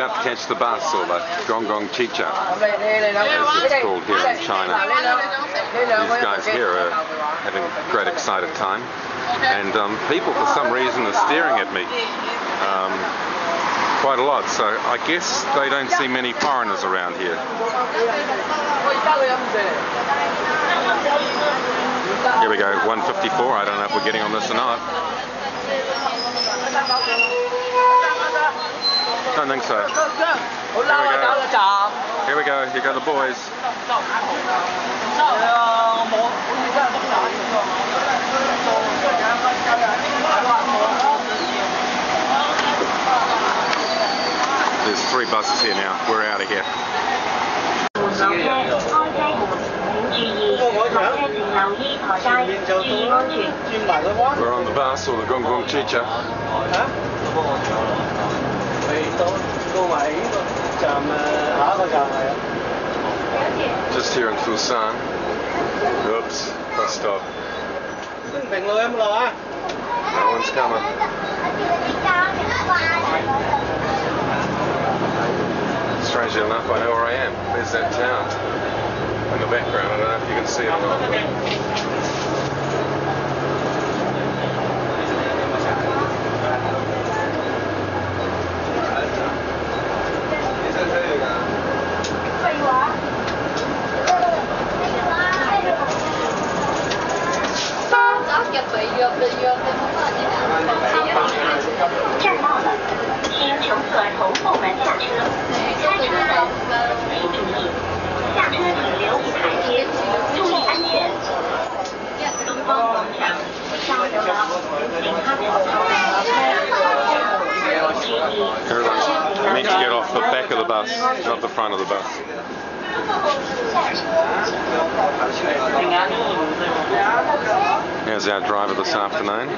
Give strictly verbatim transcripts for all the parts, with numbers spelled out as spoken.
about to catch the bus, or the Gōnggòng Qìchē, as it's called here in China. These guys here are having a great excited time, and um, people for some reason are staring at me um, quite a lot, so I guess they don't see many foreigners around here. Here we go, one fifty-four, I don't know if we're getting on this or not. I don't think so. Here we go. Here we go. Here go the boys. There's three buses here now. We're out of here. We're on the bus, or the Gōnggòng Qìchē. Just here in Foshan. Oops, bus stop. No one's coming. Strangely enough, I know where I am. There's that town in the background. I don't know if you can see it or not. I meant to get off the back of the bus, not the front of the bus. Here's our driver this afternoon.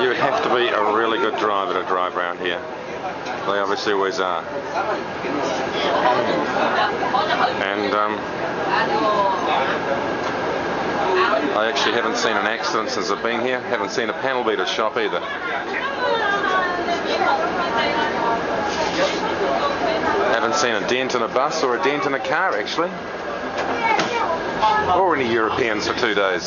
You would have to be a really good driver to drive around here. They obviously always are. And um, I actually haven't seen an accident since I've been here. Haven't seen a panel beater shop either. Haven't seen a dent in a bus or a dent in a car, actually. Or any Europeans for two days.